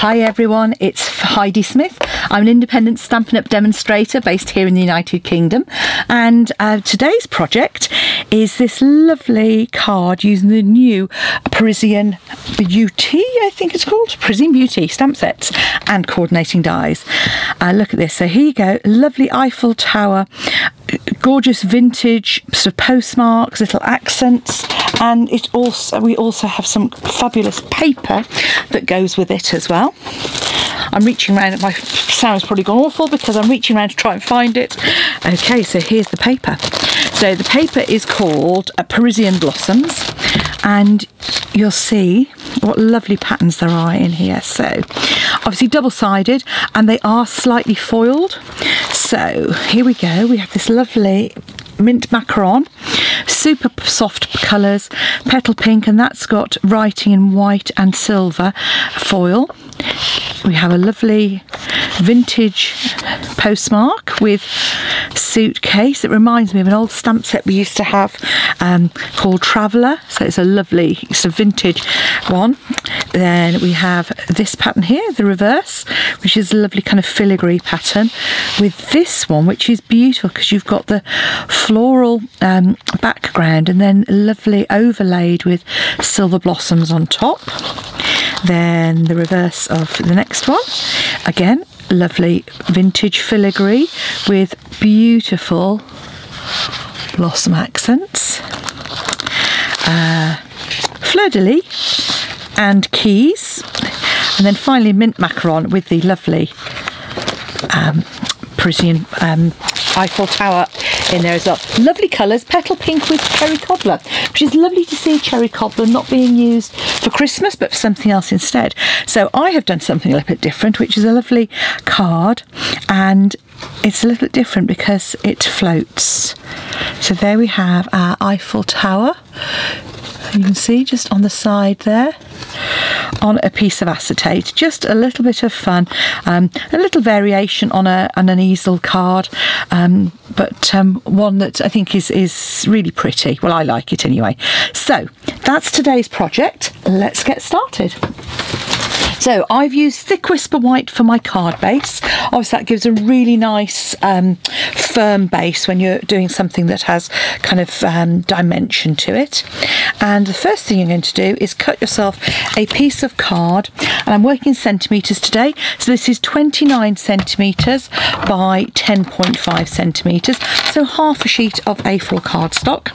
Hi everyone, it's Heidi Smith. I'm an independent Stampin' Up! Demonstrator based here in the United Kingdom, and today's project is this lovely card using the new Parisian Beauty, I think it's called, Parisian Beauty stamp sets and coordinating dies. Look at this, so here you go, lovely Eiffel Tower, gorgeous vintage sort of postmarks, little accents, and we also have some fabulous paper that goes with it as well. I'm reaching around, my sound's probably gone awful because I'm reaching around to try and find it. Okay, so here's the paper. So the paper is called Parisian Blossoms, and you'll see what lovely patterns there are in here. So obviously double-sided, and they are slightly foiled. So here we go, we have this lovely mint macaron, super soft colours, petal pink, and that's got writing in white and silver foil. We have a lovely vintage postmark with suitcase. It reminds me of an old stamp set we used to have called Traveller, so it's a lovely, it's a vintage one. Then we have this pattern here, the reverse, which is a lovely kind of filigree pattern with this one, which is beautiful because you've got the floral background and then lovely overlaid with silver blossoms on top. Then the reverse of the next one, again lovely vintage filigree with beautiful blossom accents, fleur-de-lis and keys, and then finally mint macaron with the lovely Parisian Eiffel Tower in there as well. Lovely colours, petal pink with cherry cobbler, which is lovely to see cherry cobbler not being used for Christmas but for something else instead. So I have done something a little bit different, which is a lovely card, and it's a little bit different because it floats. So there we have our Eiffel Tower, you can see just on the side there, on a piece of acetate. Just a little bit of fun, a little variation on an easel card, but one that I think is really pretty. Well, I like it anyway. So that's today's project. Let's get started. So I've used thick Whisper White for my card base. Obviously that gives a really nice firm base when you're doing something that has kind of dimension to it. And the first thing you're going to do is cut yourself a piece of card, and I'm working in centimetres today, so this is 29 centimetres by 10.5 centimetres, so half a sheet of A4 cardstock,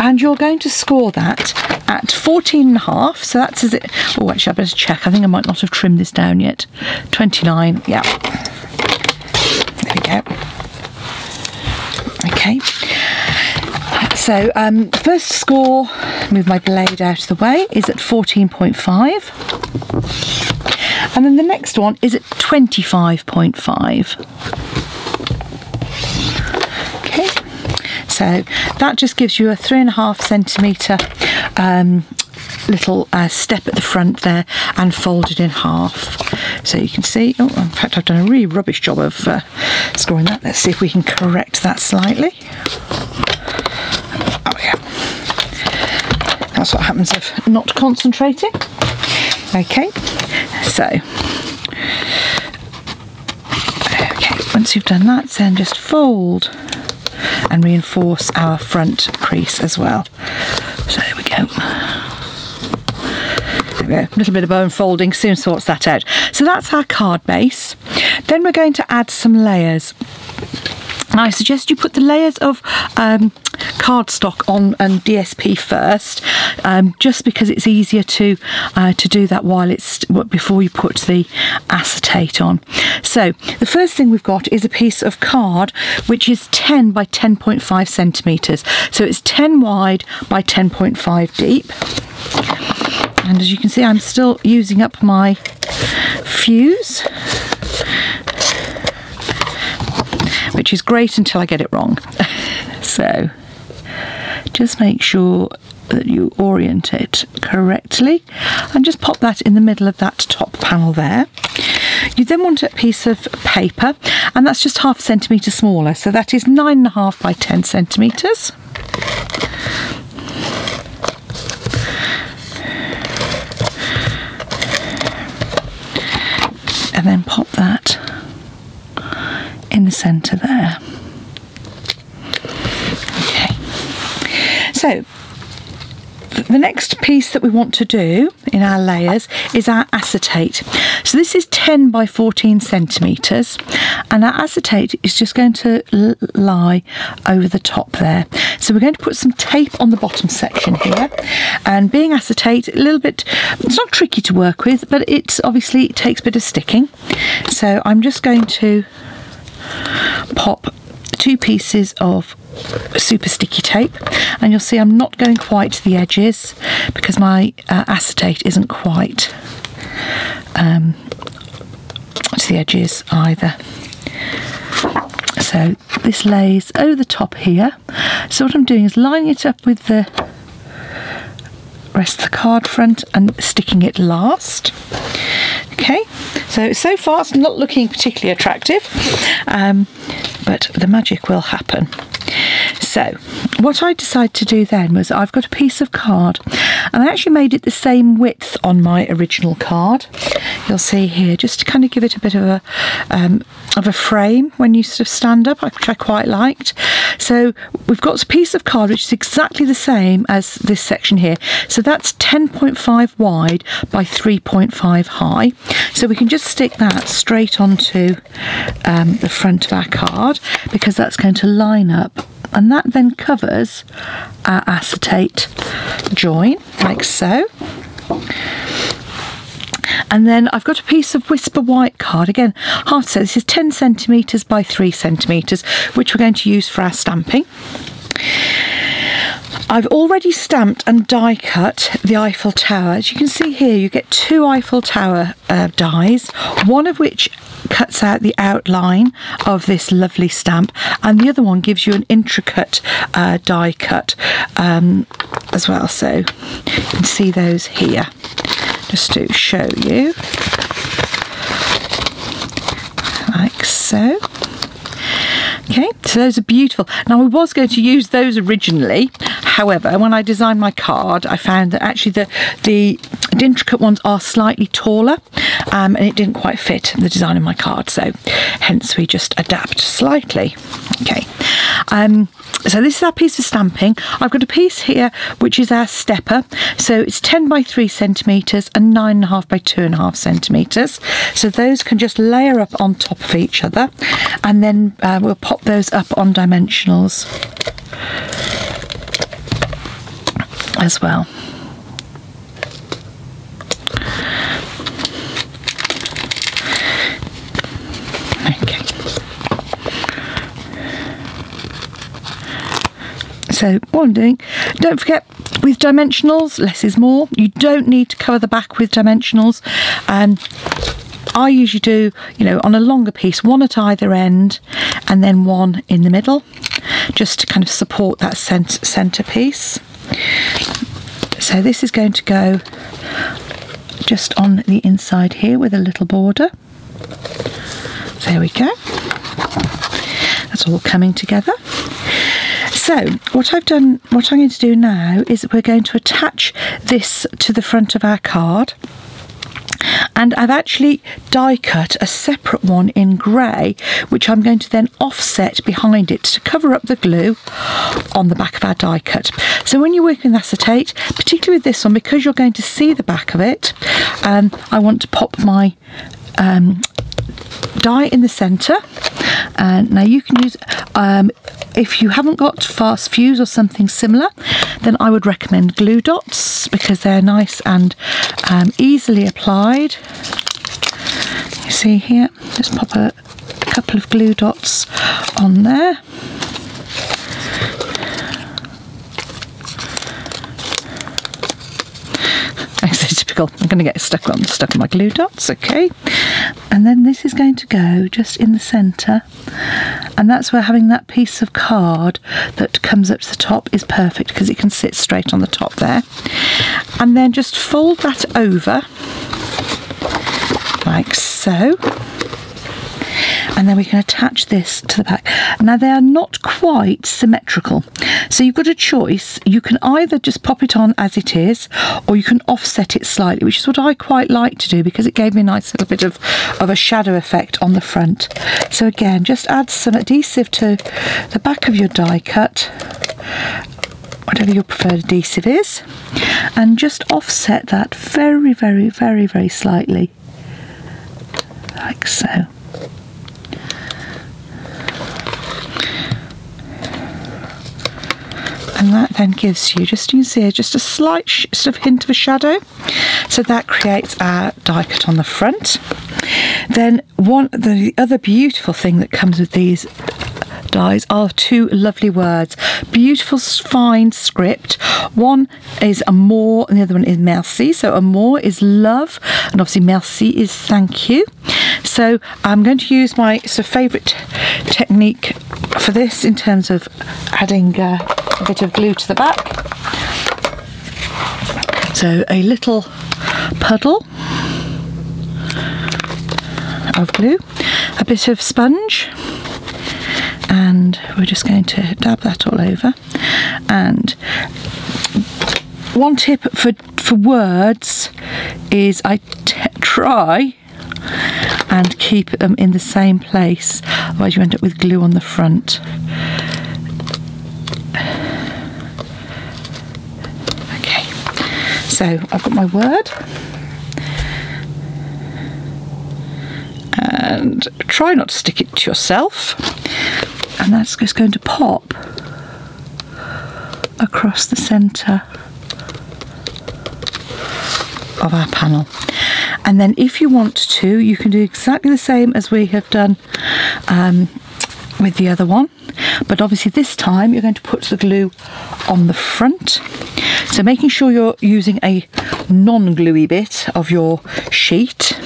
and you're going to score that at 14.5, so that's as it, oh actually I better check, I think I might not have trimmed this down yet, 29, yeah, there we go, okay. So first score, move my blade out of the way, is at 14.5, and then the next one is at 25.5. Okay, so that just gives you a 3.5 centimetre little step at the front there, and folded in half. So you can see, oh, in fact I've done a really rubbish job of scoring that. Let's see if we can correct that slightly. Oh yeah, that's what happens if not concentrating. Okay, so okay, once you've done that, then just fold and reinforce our front crease as well. So there we go. A little bit of unfolding soon sorts that out. So that's our card base. Then we're going to add some layers. And I suggest you put the layers of cardstock on and DSP first, just because it's easier to do that while it's before you put the acetate on. So the first thing we've got is a piece of card which is 10 by 10.5 centimetres. So it's 10 wide by 10.5 deep. And as you can see, I'm still using up my fuse, which is great until I get it wrong. So just make sure that you orient it correctly, and just pop that in the middle of that top panel there. You then want a piece of paper, and that's just half a centimetre smaller, so that is 9.5 by 10 centimetres. and then pop that in the centre there. Okay, so the next piece that we want to do in our layers is our acetate. So this is 10 by 14 centimetres and our acetate is just going to lie over the top there. So we're going to put some tape on the bottom section here, and being acetate, a little bit, it's not tricky to work with, but it's obviously it takes a bit of sticking. So I'm just going to pop two pieces of super sticky tape, and you'll see I'm not going quite to the edges because my acetate isn't quite to the edges either. So this lays over the top here. So what I'm doing is lining it up with the rest of the card front and sticking it last. Okay, so far it's not looking particularly attractive, but the magic will happen. So what I decided to do then was I've got a piece of card, and I actually made it the same width on my original card. You'll see here, just to kind of give it a bit of a frame when you sort of stand up, which I quite liked. So we've got a piece of card which is exactly the same as this section here. So that's 10.5 wide by 3.5 high. So we can just stick that straight onto the front of our card, because that's going to line up, and that then covers our acetate join, like so. And then I've got a piece of Whisper White card, again hard to say, this is 10 centimetres by 3 centimetres, which we're going to use for our stamping. I've already stamped and die cut the Eiffel Tower. As you can see here, you get two Eiffel Tower dies, one of which cuts out the outline of this lovely stamp, and the other one gives you an intricate die cut as well. So you can see those here, just to show you, like so. Okay, so those are beautiful. Now, I was going to use those originally. However, when I designed my card, I found that actually the intricate ones are slightly taller, and it didn't quite fit the design of my card. So hence we just adapt slightly. Okay, so this is our piece of stamping. I've got a piece here which is our stepper. So it's 10 by 3 centimetres and 9.5 by 2.5 centimetres. So those can just layer up on top of each other, and then we'll pop those up on dimensionals as well. Okay, so what I'm doing, don't forget, with dimensionals, less is more. You don't need to cover the back with dimensionals. I usually do, you know, on a longer piece, one at either end and then one in the middle, just to kind of support that centre piece. So this is going to go just on the inside here with a little border. There we go. That's all coming together. So what I'm going to do now is we're going to attach this to the front of our card. And I've actually die cut a separate one in grey, which I'm going to then offset behind it to cover up the glue on the back of our die cut. So when you're working with acetate, particularly with this one, because you're going to see the back of it, I want to pop my die in the centre. And now you can use, if you haven't got Fast Fuse or something similar, then I would recommend glue dots, because they're nice and easily applied. You see here, just pop a couple of glue dots on there. I'm going to get stuck on my glue dots. Okay, and then this is going to go just in the centre, and that's where having that piece of card that comes up to the top is perfect, because it can sit straight on the top there. And then just fold that over like so, and then we can attach this to the back. Now they are not quite symmetrical, so you've got a choice. You can either just pop it on as it is, or you can offset it slightly, which is what I quite like to do because it gave me a nice little bit of a shadow effect on the front. So again, just add some adhesive to the back of your die cut, whatever your preferred adhesive is, and just offset that very, very, very, very slightly, like so. And that then gives you, just you can see here, just a slight sort of hint of a shadow. So that creates our die cut on the front. Then the other beautiful thing that comes with these dies are two lovely words, beautiful fine script. One is amour and the other one is merci. So amour is love and obviously merci is thank you. So I'm going to use my sort of favourite technique for this in terms of adding a bit of glue to the back. So a little puddle of glue, a bit of sponge, and we're just going to dab that all over. And one tip for words is I try and keep them in the same place, otherwise you end up with glue on the front. Okay, so I've got my word and try not to stick it to yourself, and that's just going to pop across the centre of our panel. And then if you want to, you can do exactly the same as we have done with the other one, but obviously this time you're going to put the glue on the front. So making sure you're using a non-gluey bit of your sheet,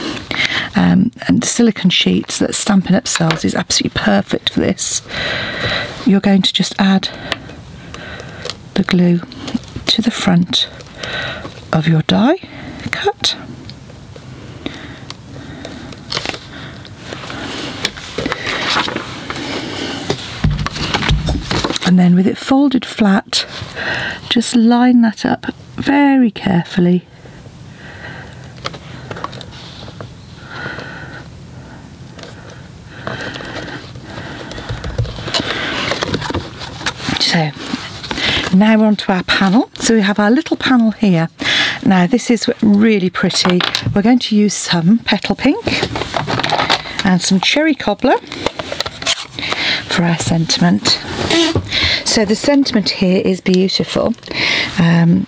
and the silicone sheets that Stampin' Up! Sells is absolutely perfect for this. You're going to just add the glue to the front of your die cut. And then with it folded flat, just line that up very carefully. So now we're onto our panel. So we have our little panel here. Now this is really pretty. We're going to use some petal pink and some cherry cobbler for our sentiment. So the sentiment here is beautiful, and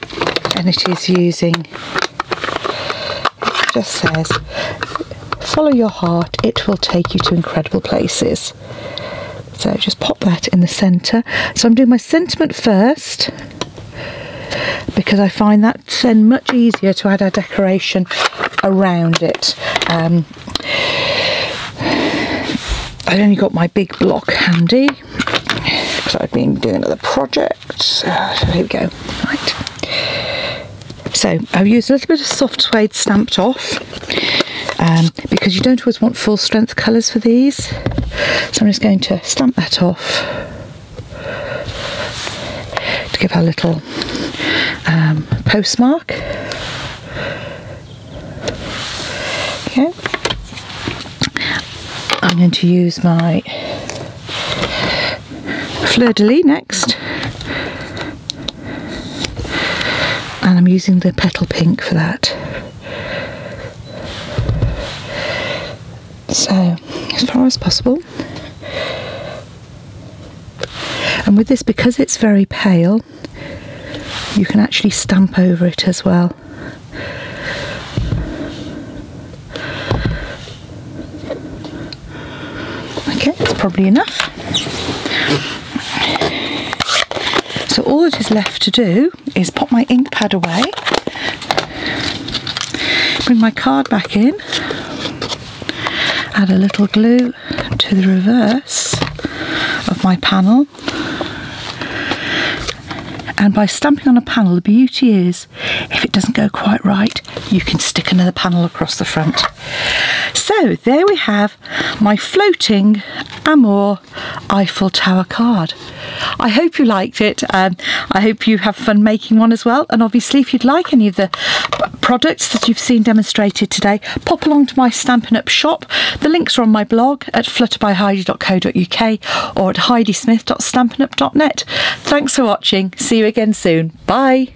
it is using, it just says, follow your heart, it will take you to incredible places. So just pop that in the centre. So I'm doing my sentiment first because I find that then much easier to add our decoration around it. I've only got my big block handy because I've been doing another project. So here we go. Right. So I've used a little bit of soft suede stamped off, because you don't always want full strength colours for these. So I'm just going to stamp that off to give our little postmark. Okay. I'm going to use my fleur-de-lis next. And I'm using the petal pink for that. So, as far as possible. And with this, because it's very pale, you can actually stamp over it as well. Okay, that's probably enough. So all that is left to do is pop my ink pad away, bring my card back in, add a little glue to the reverse of my panel, and by stamping on a panel, the beauty is if it doesn't go quite right, you can stick another panel across the front. So there we have my floating Amour Eiffel Tower card. I hope you liked it. I hope you have fun making one as well, and obviously if you'd like any of the products that you've seen demonstrated today, pop along to my Stampin' Up! Shop. The links are on my blog at flutterbyheidi.co.uk or at heidismith.stampinup.net. Thanks for watching. See you again soon. Bye.